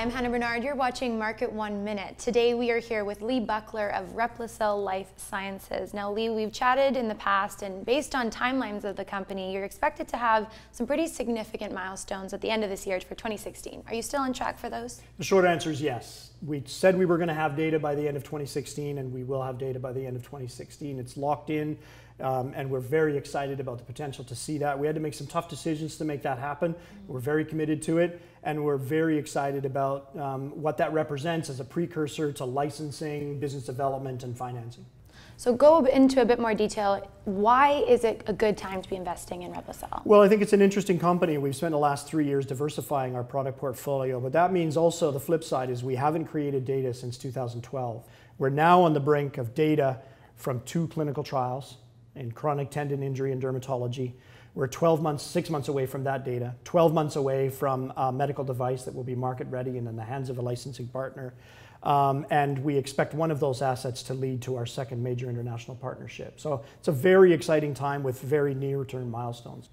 I'm Hannah Bernard. You're watching Market 1 Minute. Today we are here with Lee Buckler of RevloCell Life Sciences. Now, Lee, we've chatted in the past, and based on timelines of the company, you're expected to have some pretty significant milestones at the end of this year for 2016. Are you still on track for those? The short answer is yes. We said we were going to have data by the end of 2016, and we will have data by the end of 2016. It's locked in, and we're very excited about the potential to see that. We had to make some tough decisions to make that happen. We're very committed to it, and we're very excited about what that represents as a precursor to licensing, business development, and financing. So go into a bit more detail. Why is it a good time to be investing in RevloCell? Well, I think it's an interesting company. We've spent the last 3 years diversifying our product portfolio, but that means also the flip side is we haven't created data since 2012. We're now on the brink of data from 2 clinical trials in chronic tendon injury and dermatology. We're 6 months away from that data, 12 months away from a medical device that will be market ready and in the hands of a licensing partner. And we expect one of those assets to lead to our second major international partnership. So it's a very exciting time with very near-term milestones.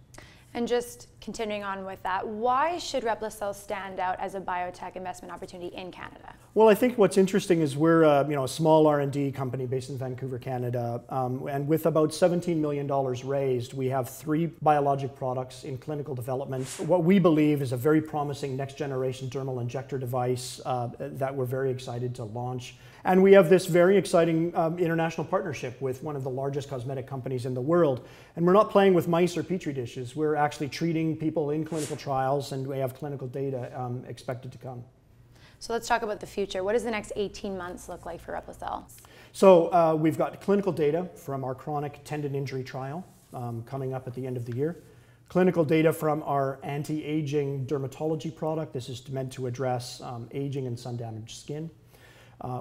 And just continuing on with that, why should RevloCell stand out as a biotech investment opportunity in Canada? Well, I think what's interesting is we're a small R&D company based in Vancouver, Canada, and with about $17 million raised, we have 3 biologic products in clinical development. What we believe is a very promising next-generation dermal injector device that we're very excited to launch. And we have this very exciting international partnership with one of the largest cosmetic companies in the world. And we're not playing with mice or petri dishes. We're actually treating people in clinical trials, and we have clinical data expected to come. So let's talk about the future. What does the next 18 months look like for RevloCell? So we've got clinical data from our chronic tendon injury trial coming up at the end of the year. Clinical data from our anti-aging dermatology product. This is meant to address aging and sun-damaged skin.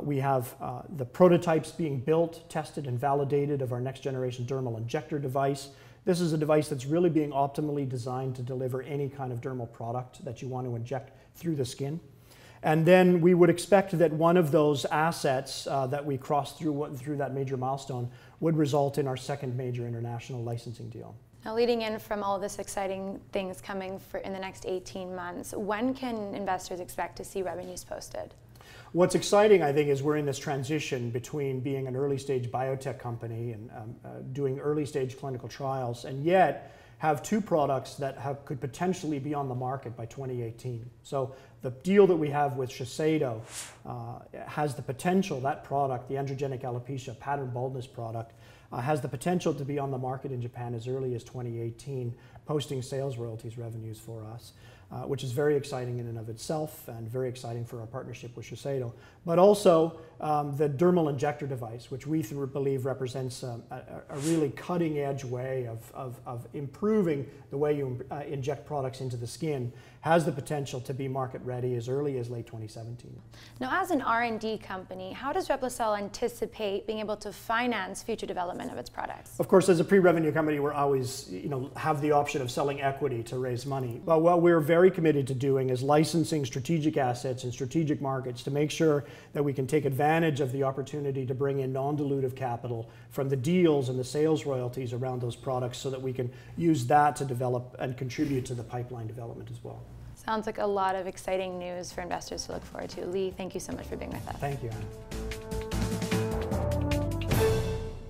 We have the prototypes being built, tested, and validated of our next-generation dermal injector device. This is a device that's really being optimally designed to deliver any kind of dermal product that you want to inject through the skin. And then we would expect that one of those assets that we cross through that major milestone would result in our second major international licensing deal. Now, leading in from all this exciting things coming in the next 18 months, when can investors expect to see revenues posted? What's exciting, I think, is we're in this transition between being an early-stage biotech company and doing early-stage clinical trials, and yet have 2 products that could potentially be on the market by 2018. So the deal that we have with Shiseido has the potential, that product, the androgenic alopecia pattern baldness product, has the potential to be on the market in Japan as early as 2018, posting sales royalties revenues for us, which is very exciting in and of itself and very exciting for our partnership with Shiseido. But also the dermal injector device, which we believe represents a really cutting edge way of improving the way you inject products into the skin, has the potential to be market ready as early as late 2017. Now, as an R&D company, how does RevloCell anticipate being able to finance future development of its products? Of course, as a pre-revenue company, we're always, have the option of selling equity to raise money. But what we're very committed to doing is licensing strategic assets and strategic markets to make sure that we can take advantage of the opportunity to bring in non-dilutive capital from the deals and the sales royalties around those products so that we can use that to develop and contribute to the pipeline development as well. Sounds like a lot of exciting news for investors to look forward to. Lee, thank you so much for being with us. Thank you, Anna.